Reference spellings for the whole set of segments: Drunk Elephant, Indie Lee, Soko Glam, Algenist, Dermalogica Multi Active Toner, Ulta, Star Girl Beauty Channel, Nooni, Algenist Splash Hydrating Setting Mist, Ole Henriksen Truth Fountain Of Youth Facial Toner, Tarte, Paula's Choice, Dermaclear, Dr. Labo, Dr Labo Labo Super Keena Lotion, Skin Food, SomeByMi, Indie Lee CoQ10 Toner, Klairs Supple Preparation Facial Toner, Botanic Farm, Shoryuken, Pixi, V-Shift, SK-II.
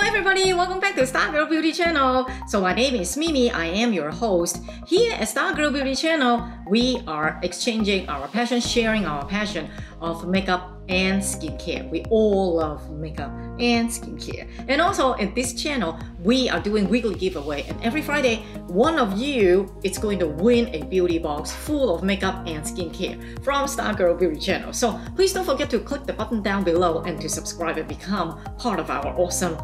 Hello everybody, welcome back to Star Girl Beauty Channel. So my name is Mimi, I am your host. Here at Star Girl Beauty Channel, we are exchanging our passion, sharing our passion of makeup and skincare. We all love makeup and skincare. And also in this channel, we are doing weekly giveaway, and every Friday, one of you is going to win a beauty box full of makeup and skincare from Star Girl Beauty Channel. So please don't forget to click the button down below and to subscribe and become part of our awesome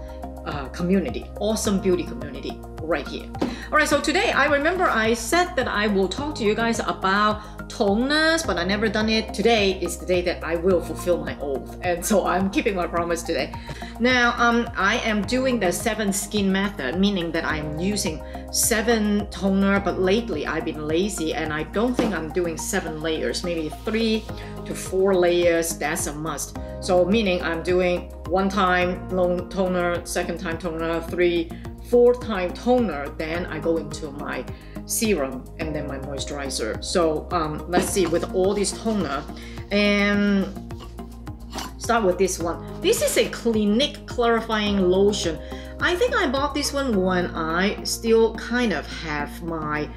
community, awesome beauty community right here. Alright, so today I remember I said that I will talk to you guys about toners, but I never done it. Today is the day that I will fulfill my oath, and so I'm keeping my promise today. Now, I am doing the 7 skin method, meaning that I am using 7 toner, but lately I've been lazy and I don't think I'm doing 7 layers, maybe 3 to 4 layers, that's a must. So meaning I'm doing 1 time long toner, 2nd time toner, 3, 4 time toner, then I go into my serum and then my moisturizer. So let's see with all these toner and start with this one. This is a Clinique clarifying lotion. I think I bought this one when I still kind of have my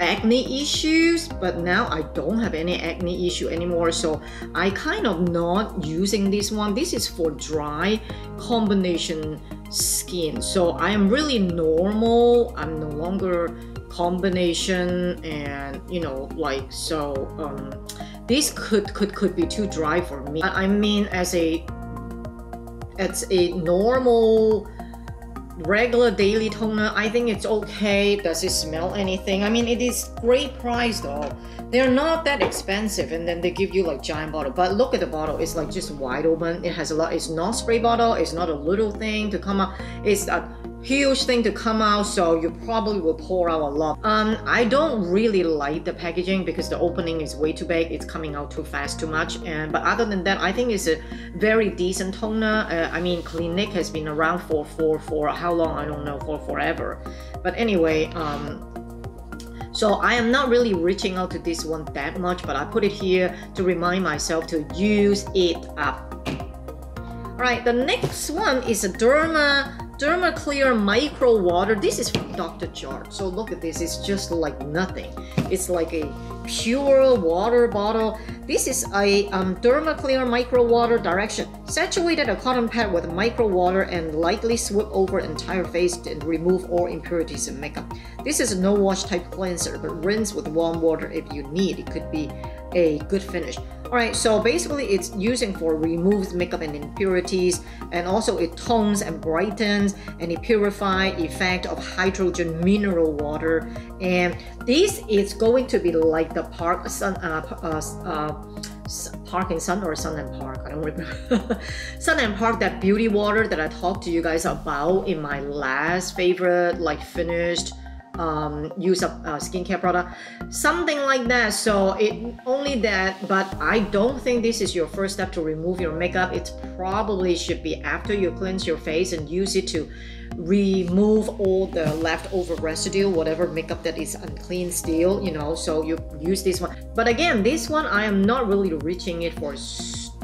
acne issues, but now I don't have any acne issue anymore, so I kind of not using this one. This is for dry combination skin, so I am really normal. I'm no longer combination, and you know, like, so this could be too dry for me. I mean, as a normal regular daily toner, I think it's okay. Does it smell anything? I mean, it is great price though. They're not that expensive, and then they give you like giant bottle. But look at the bottle, it's like just wide open. It has a lot. It's not spray bottle. It's not a little thing to come out. It's a huge thing to come out, so you probably will pour out a lot. I don't really like the packaging because the opening is way too big. It's coming out too fast, too much. And but other than that, I think it's a very decent toner. I mean, Clinique has been around for how long? I don't know, for forever. But anyway, so I am not really reaching out to this one that much, but I put it here to remind myself to use it up. All right, the next one is a Dermaclear Micro Water. This is from Dr. Jart. So look at this, it's just like nothing. It's like a pure water bottle. This is a Dermaclear Micro Water direction. Saturated a cotton pad with micro water and lightly sweep over entire face and remove all impurities and makeup. This is a no wash type cleanser, but rinse with warm water if you need. It could be a good finish. Alright, so basically it's using for removes makeup and impurities, and also it tones and brightens, and it purifies effect of hydrogen mineral water. And this is going to be like the Sun and Park, I don't remember. Sun and Park, that beauty water that I talked to you guys about in my last favorite, like finished use of skincare product, something like that. So it only that, but I don't think this is your first step to remove your makeup. It probably should be after you cleanse your face and use it to remove all the leftover residue, whatever makeup that is unclean still, you know, so you use this one. But again, this one I am not really reaching it for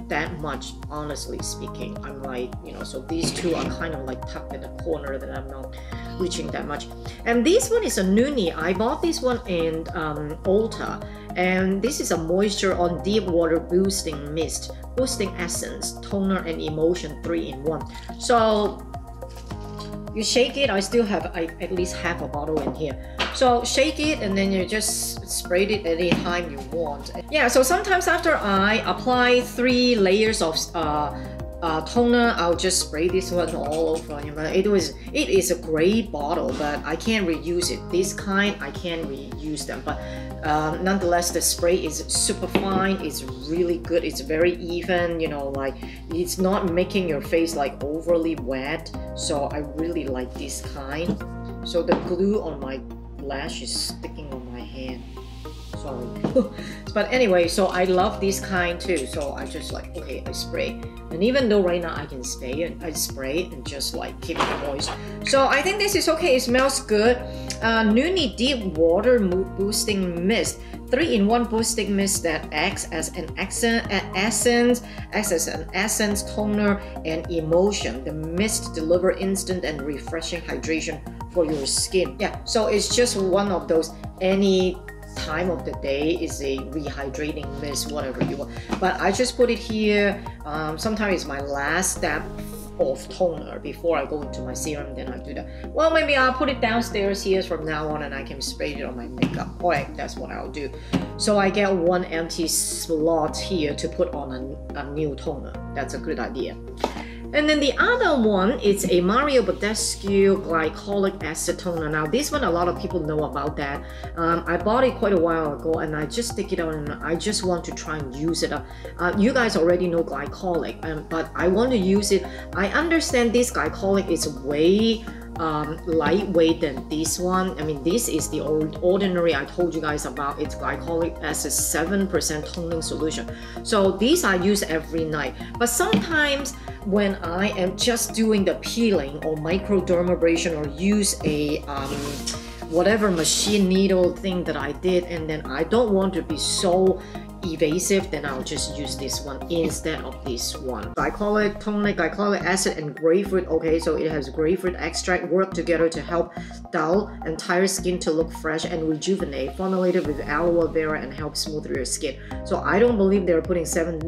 that much, honestly speaking. I'm like, you know, so these two are kind of like tucked in a corner that I'm not reaching that much. And this one is a Nooni. I bought this one in Ulta, and this is a moisture on deep water boosting mist, boosting essence, toner and emotion 3-in-1. So you shake it. I still have at least half a bottle in here. So shake it, and then you just spray it any time you want. Yeah, so sometimes after I apply 3 layers of toner, I'll just spray this one all over. You know, it is a great bottle, but I can't reuse it. This kind, I can't reuse them, but nonetheless, the spray is super fine. It's really good. It's very even, you know, like it's not making your face like overly wet. So I really like this kind. So the glue on my lash is sticking on my hand. Sorry. But anyway, so I love this kind too. So I just like, okay, I spray. And even though right now I can spray and I spray and just like keep it moist. So I think this is okay. It smells good. Nooni Deep Water Mood Boosting Mist. 3-in-1 boosting mist that acts as an essence, toner, and emulsion. The mist delivers instant and refreshing hydration for your skin. Yeah, so it's just one of those any time of the day is a rehydrating mist, whatever you want. But I just put it here. Sometimes it's my last step of toner before I go into my serum, then I do that. Well, maybe I'll put it downstairs here from now on and I can spray it on my makeup. Alright, that's what I'll do. So I get one empty slot here to put on a new toner. That's a good idea. And then the other one, it's a Mario Badescu Glycolic Acid Toner. Now this one, a lot of people know about that. I bought it quite a while ago and I just stick it out and I just want to try and use it up. You guys already know glycolic, but I want to use it. I understand this glycolic is way lightweight than this one. I mean, this is the Ordinary I told you guys about. It's glycolic acid 7% toning solution. So these I use every night. But sometimes when I am just doing the peeling or microdermabrasion or use a whatever machine needle thing that I did, and then I don't want to be so evasive, then I'll just use this one instead of this one. Glycolic tonic, glycolic acid, and grapefruit. Okay, so it has grapefruit extract, work together to help dull and tire skin to look fresh and rejuvenate. Formulated with aloe vera and help smooth your skin. So I don't believe they're putting 7%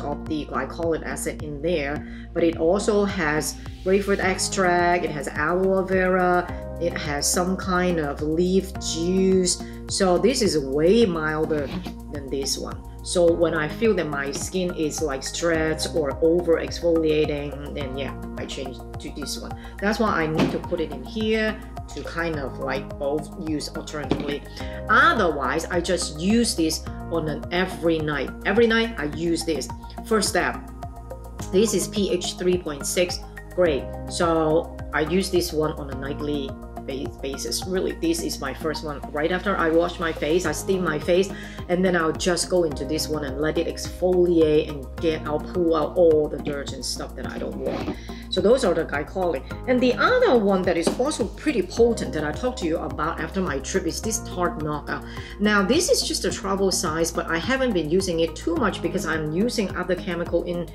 of the glycolic acid in there, but it also has grapefruit extract, it has aloe vera, it has some kind of leaf juice. So this is way milder than this one. So when I feel that my skin is like stretched or over exfoliating, then yeah, I change to this one. That's why I need to put it in here to kind of like both use alternately. Otherwise, I just use this on an every night. Every night I use this. First step, this is pH 3.6, great. So I use this one on a nightly basis. Really, this is my first one. Right after I wash my face, I steam my face, and then I'll just go into this one and let it exfoliate and I'll pull out all the dirt and stuff that I don't want. So those are the glycolic. And the other one that is also pretty potent that I talked to you about after my trip is this Tarte Knockout. Now this is just a travel size, but I haven't been using it too much because I'm using other chemical in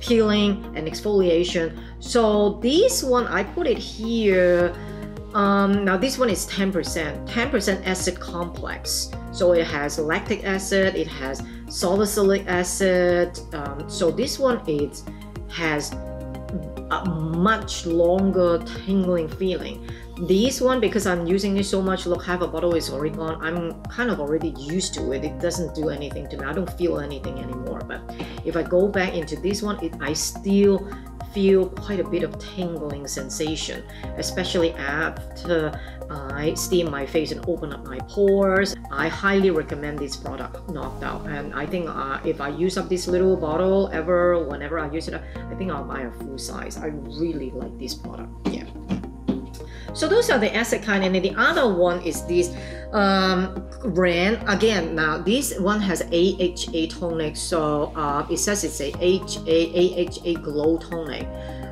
peeling and exfoliation. So this one, I put it here. Now this one is 10% acid complex. So it has lactic acid, it has salicylic acid. So this one, it has a much longer tingling feeling. This one, because I'm using it so much, look, half a bottle is already gone. I'm kind of already used to it. It doesn't do anything to me. I don't feel anything anymore. But if I go back into this one, I still feel quite a bit of tingling sensation, especially after I steam my face and open up my pores. I highly recommend this product, Knocked Out. And I think if I use up this little bottle ever, whenever I use it up, I think I'll buy a full size. I really like this product, yeah. So those are the acid kind, and then the other one is this Ran. Again, now this one has AHA tonic, so it says it's a AHA glow tonic.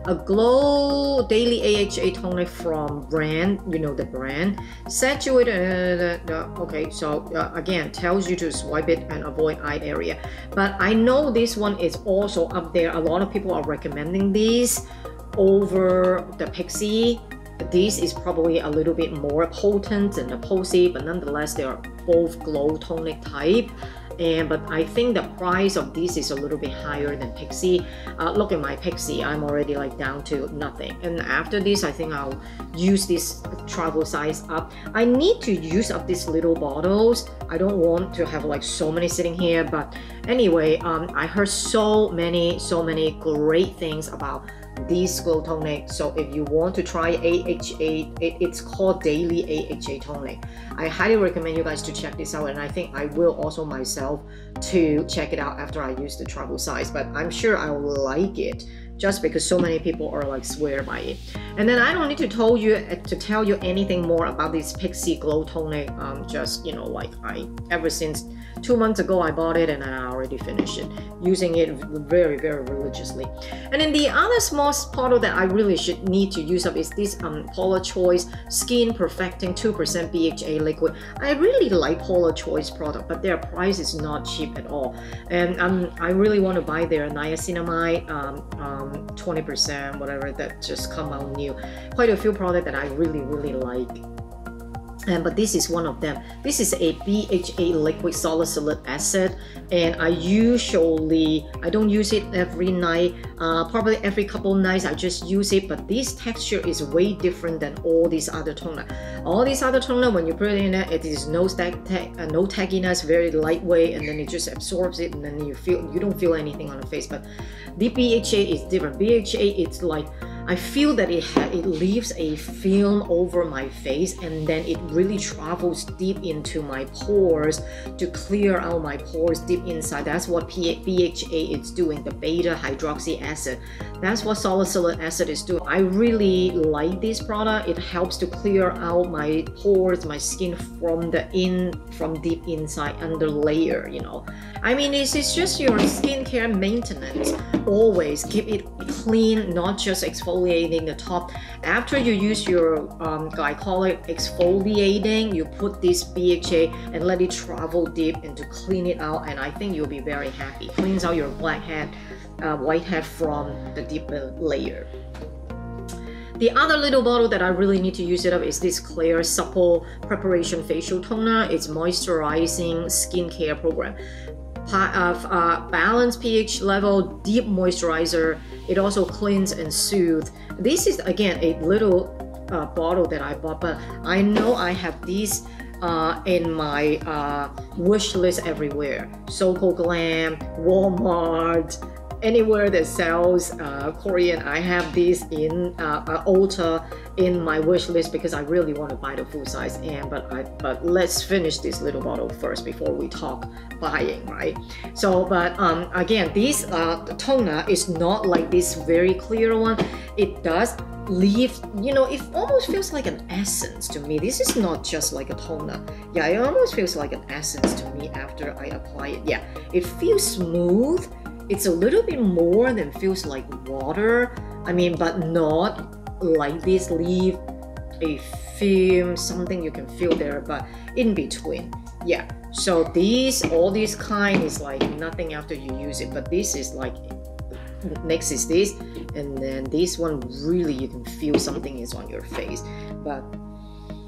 A glow daily AHA tonic from Ran, you know the brand. Saturated, okay, so again, tells you to swipe it and avoid eye area. But I know this one is also up there. A lot of people are recommending this over the Pixi. This is probably a little bit more potent than the Pixi, but nonetheless, they are both glow tonic type. But I think the price of this is a little bit higher than Pixi. Look at my Pixi, I'm already like down to nothing. And after this, I think I'll use this travel size up. I need to use up these little bottles. I don't want to have like so many sitting here. But anyway, I heard so many great things about this glow tonic. So if you want to try AHA, it's called daily AHA tonic. I highly recommend you guys to check this out, and I think I will also myself to check it out after I use the travel size, but I'm sure I will like it just because so many people are like swear by it. And then I don't need to tell you anything more about this Pixi glow tonic. Just, you know, like ever since 2 months ago I bought it and I already finished it, using it very, very religiously. And then the other small product that I really should need to use up is this Paula's Choice Skin Perfecting 2% BHA liquid. I really like Paula's Choice product, but their price is not cheap at all. And I really want to buy their niacinamide 20% whatever that just come out new. Quite a few products that I really, really like. But this is one of them. This is a BHA liquid salicylic acid, and I usually, I don't use it every night, probably every couple nights I just use it, but this texture is way different than all these other toner. All these other toner, when you put it in there, it is no tagginess, very lightweight, and then it just absorbs it, and then you don't feel anything on the face. But the BHA is different. BHA, it's like, I feel that it leaves a film over my face, and then it really travels deep into my pores to clear out my pores deep inside. That's what BHA is doing, the beta hydroxy acid. That's what salicylic acid is doing. I really like this product. It helps to clear out my pores, my skin from deep inside, under layer, you know. I mean, it's just your skincare maintenance. Always keep it clean, not just exfoliating the top. After you use your glycolic exfoliating, you put this BHA and let it travel deep and to clean it out, and I think you'll be very happy. Cleans out your blackhead, whitehead from the deeper layer. The other little bottle that I really need to use it up is this Claire Supple Preparation Facial Toner. It's moisturizing skincare program. Balanced pH level, deep moisturizer. It also cleans and soothes. This is again a little bottle that I bought, but I know I have these in my wish list everywhere. Soko Glam, Walmart, anywhere that sells Korean, I have these in Ulta in my wish list because I really want to buy the full size. And but let's finish this little bottle first before we talk buying, right? So, but again, this toner is not like this very clear one. It does leave, you know, it almost feels like an essence to me. This is not just like a toner. Yeah, it almost feels like an essence to me after I apply it. Yeah, it feels smooth. It's a little bit more than feels like water. I mean, but not like this, leave a film, something you can feel there, but in between. Yeah, so these, all these kind is like nothing after you use it, but this is like, next is this, and then this one really you can feel something is on your face, but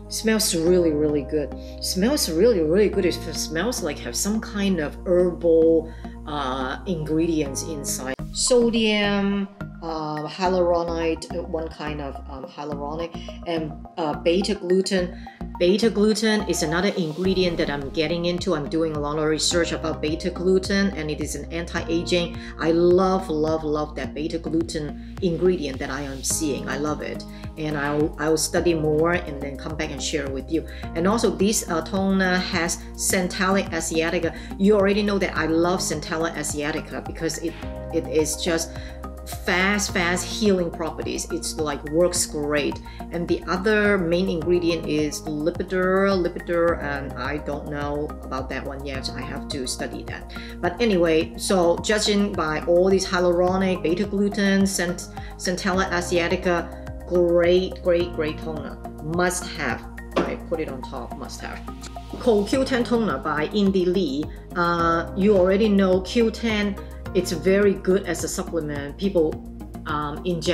smells really, really good. Smells really, really good. It smells like have some kind of herbal ingredients inside. Sodium, hyaluronide, one kind of hyaluronic, and beta glucan. Beta glucan is another ingredient that I'm getting into. I'm doing a lot of research about beta glucan, and it is an anti-aging. I love, love, love that beta glucan ingredient that I am seeing. I love it, and I'll study more and then come back and share with you. And also, this toner has Centella asiatica. You already know that I love Centella asiatica because it is just fast healing properties. It's like works great. And the other main ingredient is Lipitor, and I don't know about that one yet. I have to study that. But anyway, so judging by all these hyaluronic, beta glucan, Centella asiatica, great toner, must have. I put it on top, must have. CoQ10 toner by Indie Lee. You already know Q10. It's very good as a supplement. People eat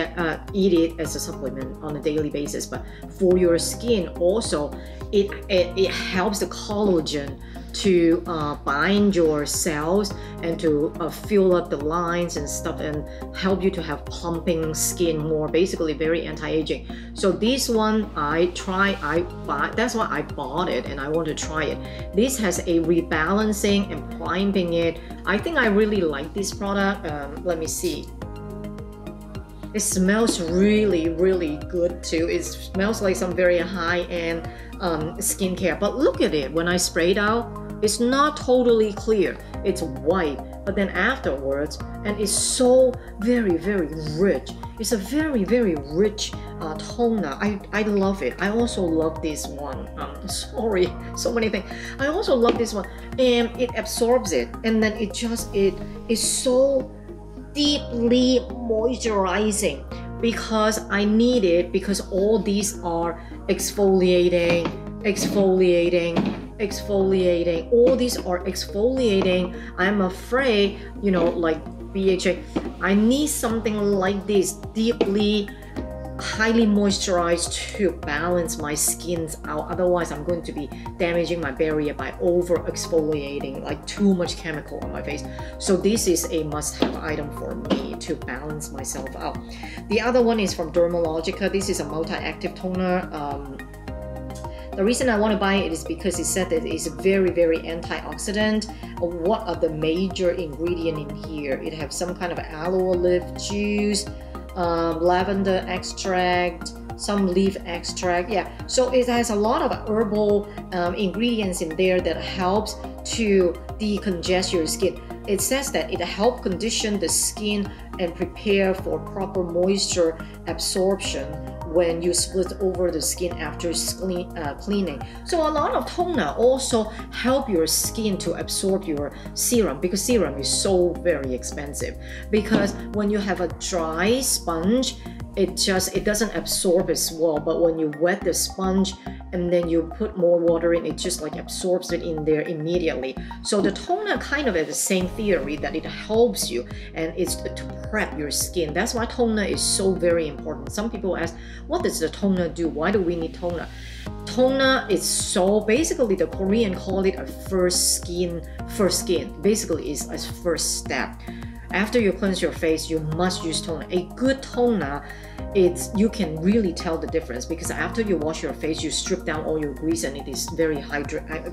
it as a supplement on a daily basis, but for your skin also, it helps the collagen to bind your cells and to fill up the lines and stuff and help you to have plumping skin more, basically very anti-aging. So this one that's why I bought it and I want to try it. This has a rebalancing and priming it. I think I really like this product. Let me see. It smells really, really good too. It smells like some very high-end skincare, but look at it when I sprayed out. It's not totally clear. It's white, but then afterwards, and it's so very, very rich. It's a very, very rich toner. I love it. I also love this one. Sorry, so many things. I also love this one, and it absorbs it, and then it just, it is so deeply moisturizing because I need it, because all these are exfoliating, exfoliating, exfoliating, all these are exfoliating. I'm afraid, you know, like BHA, I need something like this, deeply, highly moisturized to balance my skins out. Otherwise, I'm going to be damaging my barrier by over exfoliating, like too much chemical on my face. So this is a must-have item for me to balance myself out. The other one is from Dermalogica. This is a multi-active toner. The reason I want to buy it is because it said that it's very, very antioxidant. What are the major ingredients in here? It has some kind of aloe leaf juice, lavender extract, some leaf extract. Yeah, so it has a lot of herbal ingredients in there that helps to decongest your skin. It says that it helps condition the skin and prepare for proper moisture absorption when you split over the skin after cleaning. So a lot of toner also help your skin to absorb your serum, because serum is so very expensive. Because when you have a dry sponge, it doesn't absorb as well, but when you wet the sponge and then you put more water in, it just like absorbs it in there immediately. So the toner kind of has the same theory, that it helps you and it's to prep your skin. That's why toner is so very important. Some people ask, what does the toner do? Why do we need toner? Toner is so, basically the Korean call it a first skin. Basically it's a first step. After you cleanse your face, you must use toner. A good toner, you can really tell the difference, because after you wash your face, you strip down all your grease and it is very dehydrated,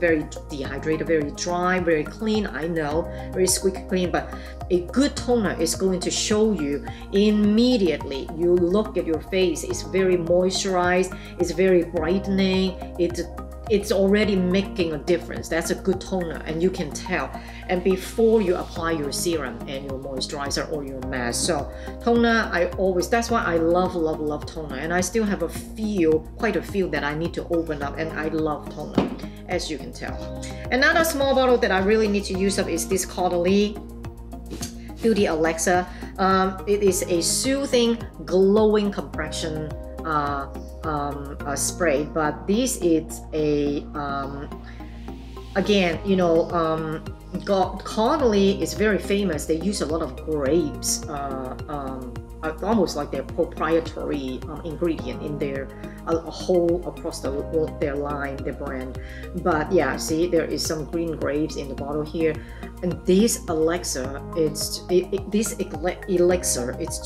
very dry, very clean. I know, very squeaky clean, but a good toner is going to show you immediately. You look at your face, it's very moisturized, it's very brightening, it's already making a difference. That's a good toner and you can tell. And before you apply your serum and your moisturizer or your mask. So toner, that's why I love, love, love toner. And I still have quite a few that I need to open up, and I love toner, as you can tell. Another small bottle that I really need to use up is this Caudalie Beauty Alexa. It is a soothing, glowing complexion spray, but this is a again, you know, Caudalie is very famous. They use a lot of grapes, almost like their proprietary ingredient in their whole across their line, their brand. But yeah, see, there is some green grapes in the bottle here. And this elixir, it's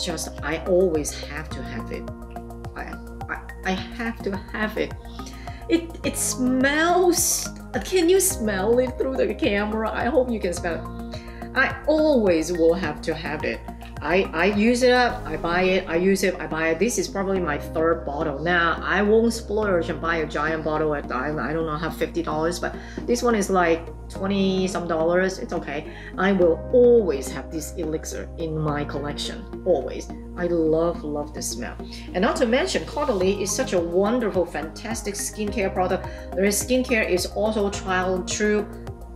just, I always have to have it. I have to have it. It smells. Can you smell it through the camera? I hope you can smell it. I always will have to have it. I use it up, I buy it, I use it, I buy it. This is probably my third bottle. Now, I won't splurge and buy a giant bottle at time. I don't know, have $50, but this one is like $20 some. It's okay. I will always have this elixir in my collection, always. I love, love the smell. And not to mention, Caudalie is such a wonderful, fantastic skincare product. Their skincare is also trial and true.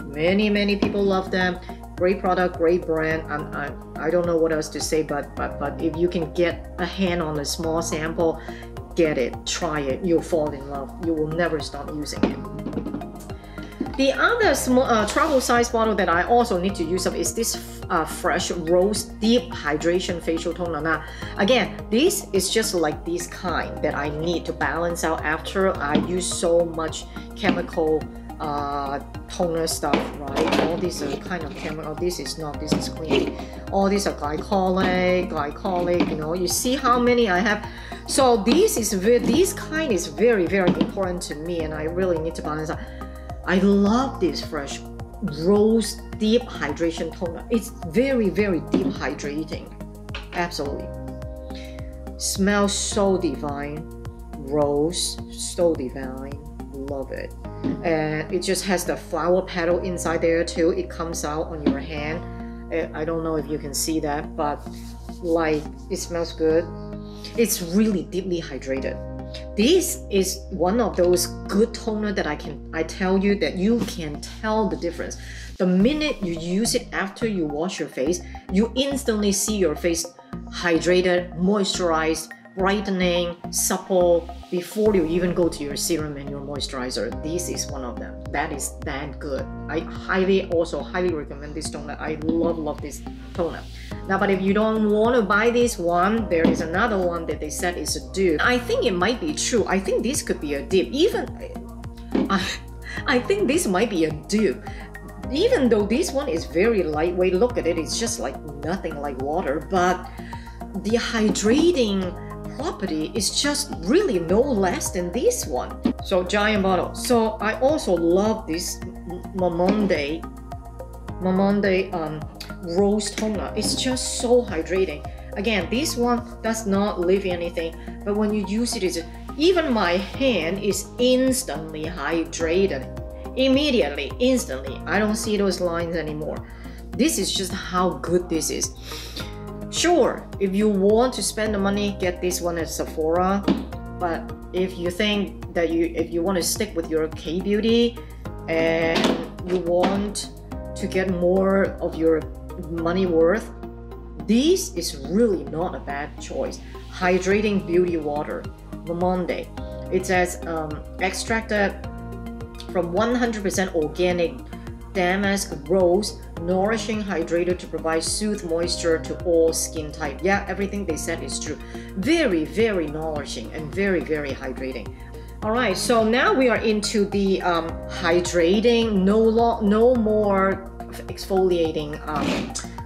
Many, many people love them. Great product, great brand. I don't know what else to say, but if you can get a hand on a small sample, get it, try it. You'll fall in love. You will never stop using it. The other small travel size bottle that I also need to use up is this Fresh Rose Deep Hydration Facial Toner. Now, again, this is just like this kind that I need to balance out after I use so much chemical toner stuff, right? All these are kind of chemical. This is not, this is clean. All these are glycolic, you know. You see how many I have. So this kind is very, very important to me, and I really need to balance out. I love this Fresh Rose Deep Hydration Toner. It's very, very deep hydrating. Absolutely. Smells so divine. Rose, so divine. Love it. And it just has the flower petal inside there too. It comes out on your hand. I don't know if you can see that, but like it smells good. It's really deeply hydrated. This is one of those good toner that I tell you that you can tell the difference. The minute you use it after you wash your face, you instantly see your face hydrated, moisturized, brightening, supple before you even go to your serum and your moisturizer. This is one of them. That is that good. I highly recommend this toner. I love this toner. Now, but if you don't want to buy this one, there is another one that they said is a dupe. I think it might be true. I think this could be a dupe. Even I think this might be a dupe. Even though this one is very lightweight, look at it. It's just like nothing like water, but the hydrating property is just really no less than this one. So giant bottle. So I also love this Mamonde rose toner. It's just so hydrating. Again, this one does not leave anything, but when you use it, it's, even my hand is instantly hydrated. Immediately, instantly. I don't see those lines anymore. This is just how good this is. Sure, if you want to spend the money, get this one at Sephora. But if you think that if you want to stick with your K-beauty and you want to get more of your money worth, this is really not a bad choice. Hydrating beauty water, Mamonde. It says extracted from 100% organic damask rose, nourishing hydrator to provide soothe moisture to all skin type. Yeah, everything they said is true. Very nourishing and very hydrating. All right, so now we are into the hydrating, no more exfoliating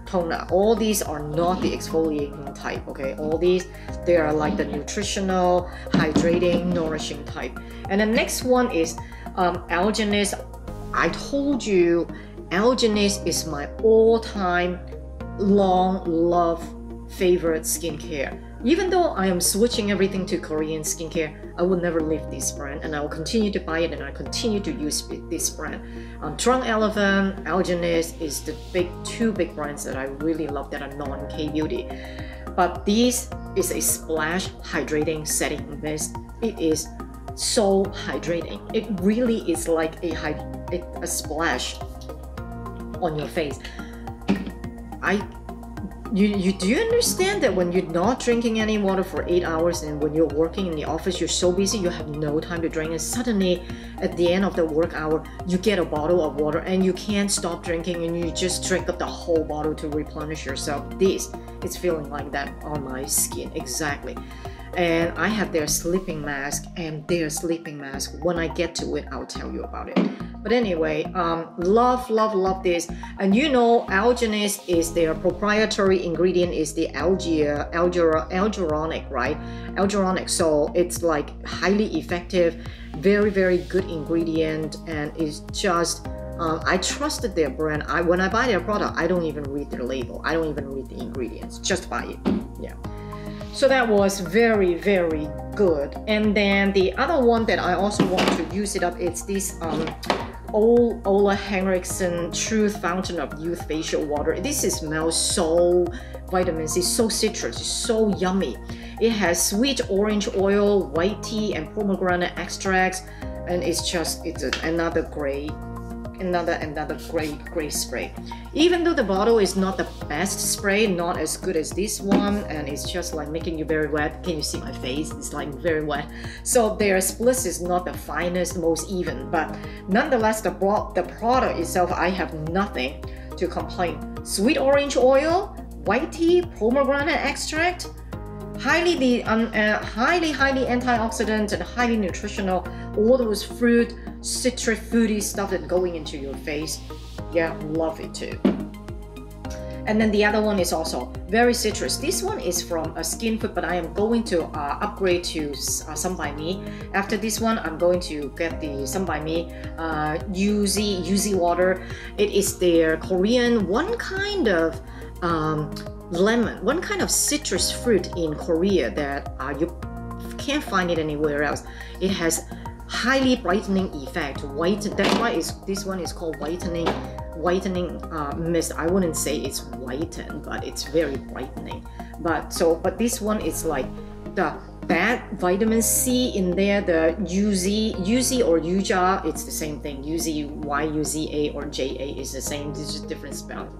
toner. All these are not the exfoliating type, okay? All these, they are like the nutritional, hydrating, nourishing type. And the next one is Algenist. I told you, Algenist is my all-time long love favorite skincare. Even though I am switching everything to Korean skincare, I will never leave this brand, and I will continue to buy it, and I continue to use this brand. Drunk Elephant, Algenist is the two big brands that I really love that are non-K beauty. But this is a splash hydrating setting mist. It is so hydrating. It really is like a splash on your face. Do you understand that when you're not drinking any water for 8 hours and when you're working in the office, you're so busy, you have no time to drink, and suddenly at the end of the work hour, you get a bottle of water and you can't stop drinking, and you just drink up the whole bottle to replenish yourself. This is feeling like that on my skin, exactly. And I have their sleeping mask, and their sleeping mask, when I get to it, I'll tell you about it. But anyway, love this. And you know, Algenist is their proprietary ingredient is the algyronic, right? Algyronic, so it's like highly effective, very good ingredient, and it's just, I trusted their brand. When I buy their product, I don't even read their label. I don't even read the ingredients, just buy it, yeah. So that was very good. And then the other one that I also want to use it up, it's this Ole Henriksel Truth Fountain of Youth Facial Water. This is smells so vitamin C, so citrus, so yummy. It has sweet orange oil, white tea, and pomegranate extracts, and it's just, it's another great, another great spray. Even though the bottle is not the best spray, not as good as this one, and it's just like making you very wet. Can you see my face? It's like very wet. So their split is not the finest, most even, but nonetheless, the product itself, I have nothing to complain. Sweet orange oil, white tea, pomegranate extract, highly antioxidant and highly nutritional, all those fruit, citrus, fruity stuff that going into your face. Yeah, love it too. And then the other one is also very citrus. This one is from Skin Food, but I am going to upgrade to SomeByMi. After this one, I'm going to get the SomeByMi Yuzu water. It is their Korean one kind of lemon, one kind of citrus fruit in Korea that you can't find it anywhere else. It has highly brightening effect. That's why this one is called whitening whitening mist. I wouldn't say it's whitened, but it's very brightening. But this one is like the bad vitamin C in there, the UZ or UJA, it's the same thing. UZY, UZA, or JA is the same. It's just different spelling.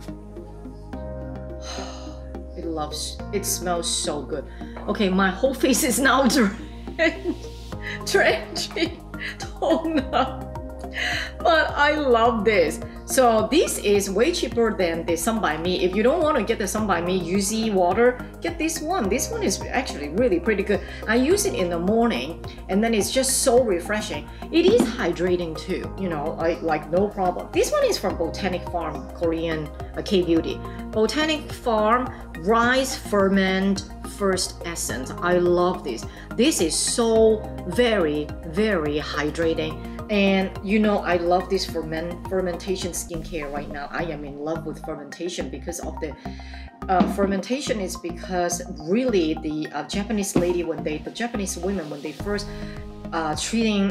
It loves, it smells so good. Okay, my whole face is now drenched. But I love this. So this is way cheaper than the SomeByMi. If you don't want to get the SomeByMi UZ water, get this one. This one is actually really pretty good. I use it in the morning and then it's just so refreshing. It is hydrating too, you know, like no problem. This one is from Botanic Farm, Korean K-Beauty. Botanic Farm Rice Ferment First Essence. I love this. This is so very, very hydrating. And you know, I love this fermentation skincare right now. I am in love with fermentation because of the fermentation is because really the Japanese lady, the Japanese women when they first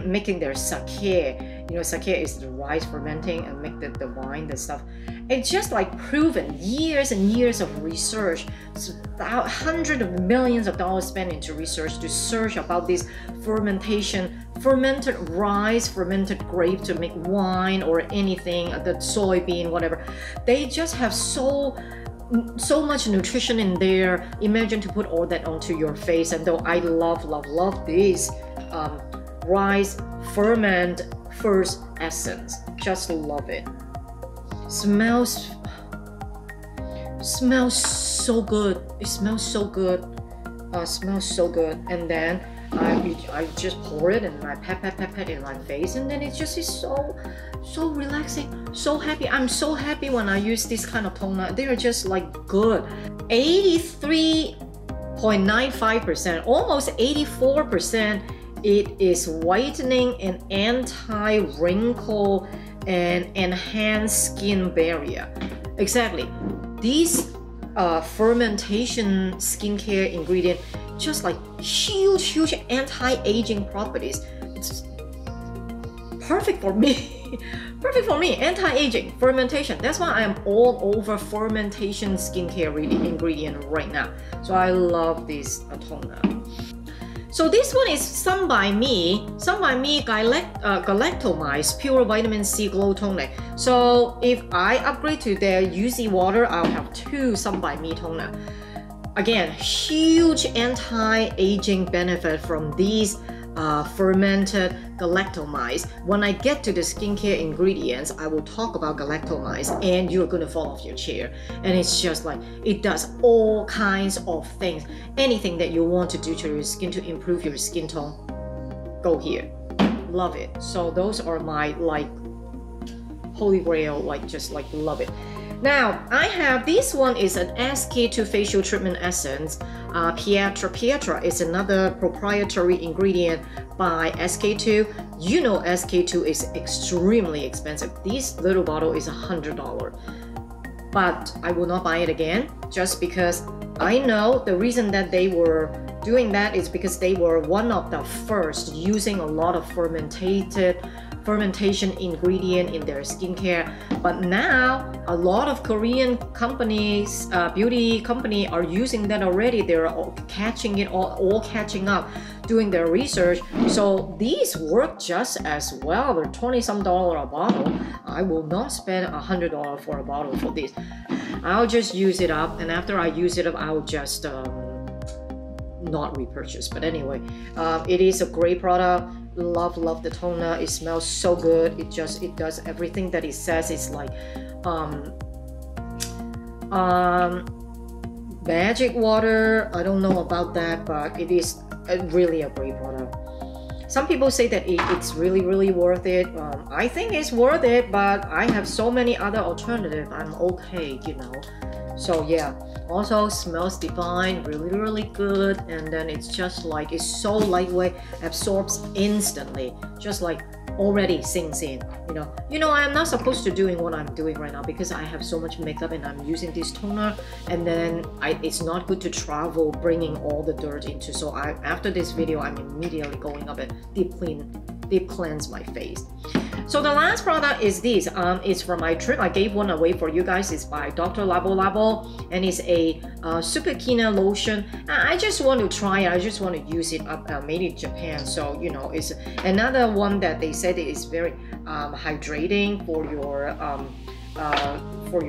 making their sake, you know, sake is the rice fermenting and make the wine, the stuff. It's just like proven years and years of research, so hundreds of millions of dollars spent into research to search about this fermentation, fermented rice, fermented grape to make wine or anything, the soybean, whatever. They just have so much nutrition in there. Imagine to put all that onto your face. And though I love, love, love this rice ferment first essence, just love it. Smells so good. It smells so good. Smells so good. And then I just pour it and I pat in my face, and then it just is so relaxing, so happy. I'm so happy when I use this kind of toner. They are just like good. 83.95%, almost 84%. It is whitening and anti-wrinkle and enhanced skin barrier. Exactly. These fermentation skincare ingredient just like huge anti-aging properties. It's perfect for me. Perfect for me. Anti-aging fermentation. That's why I'm all over fermentation skincare ingredient right now. So I love this toner. So this one is SomeByMi Galactomized Pure Vitamin C Glow Toner. So if I upgrade to their UZ water, I'll have two SomeByMi toner. Again, huge anti-aging benefit from these fermented galactomized. When I get to the skincare ingredients, I will talk about galactomized and you're gonna fall off your chair. And it's just like, it does all kinds of things. Anything that you want to do to your skin to improve your skin tone, go here. Love it. So those are my like holy grail, like just like love it. Now, I have, this one is an SK-II Facial Treatment Essence, Pitera is another proprietary ingredient by SK-II. You know SK-II is extremely expensive. This little bottle is $100, but I will not buy it again just because I know the reason that they were doing that is because they were one of the first using a lot of fermentation ingredient in their skincare. But now a lot of Korean companies, beauty company are using that already. They're all catching it, all catching up, doing their research. So these work just as well. They're $20-some a bottle. I will not spend $100 for a bottle for this. I'll just use it up, and after I use it up, I'll just not repurchase. But anyway, it is a great product. Love the toner. It smells so good. It does everything that it says. It's like magic water. I don't know about that, but it is really a great product. Some people say that it's really worth it. I think it's worth it, but I have so many other alternatives. I'm okay, you know. So yeah, also smells divine, really good. And then it's just like, it's so lightweight, absorbs instantly, just like already sinks in, you know. You know, I'm not supposed to doing what I'm doing right now because I have so much makeup and I'm using this toner, and then it's not good to travel bringing all the dirt into. So after this video, I'm immediately going up and deep clean deep cleanse my face. So the last product is this. It's from my trip. I gave one away for you guys. It's by Dr. Labo, and it's a super quinoa lotion. I just want to try it. I just want to use it. Made in Japan, so you know, it's another one that they said is very hydrating for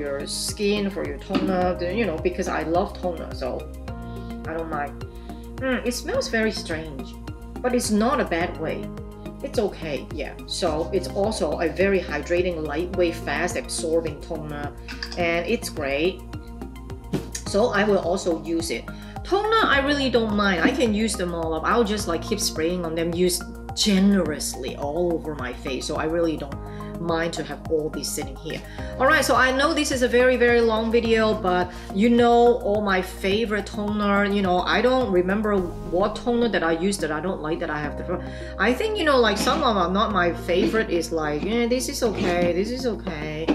your skin, for your toner. You know, because I love toner, so I don't mind. It smells very strange, but it's not a bad way. It's okay, yeah. So it's also a very hydrating, lightweight, fast absorbing toner, and it's great. So I will also use it. Toner, I really don't mind. I can use them all up. I'll just like keep spraying on them, use generously all over my face. So I really don't mind to have all these sitting here. All right, so I know this is a very long video, but you know all my favorite toner. You know, I don't remember what toner that I use that I don't like, that I have to. I think, you know, like some of them, not my favorite is like, yeah, this is okay, this is okay.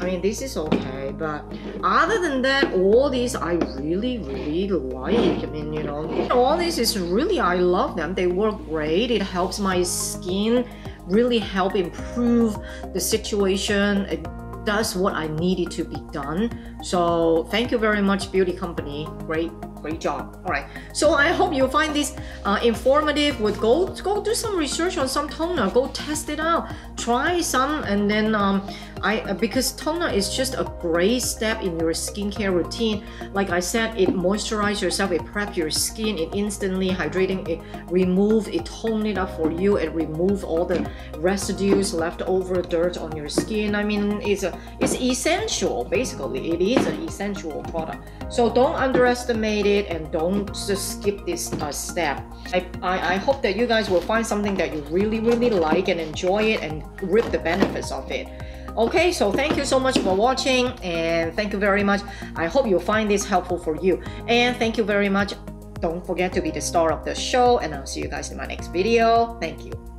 I mean, this is okay, but other than that, all these I really like. I mean, you know, all this is really, I love them. They work great. It helps my skin, really help improve the situation. It does what I needed to be done. So thank you very much, beauty company. Great job. All right, so I hope you find this informative. Would go do some research on some toner, go test it out, try some, and then because toner is just a great step in your skincare routine. Like I said, it moisturizes yourself, it preps your skin, it instantly hydrating, it remove, it tone it up for you, it remove all the residues, leftover dirt on your skin. I mean, it's essential, basically. It is an essential product. So don't underestimate it, and don't just skip this step. I hope that you guys will find something that you really like and enjoy it and reap the benefits of it. Okay, so thank you so much for watching, and thank you very much. I hope you'll find this helpful for you, and thank you very much. Don't forget to be the star of the show, and I'll see you guys in my next video. Thank you.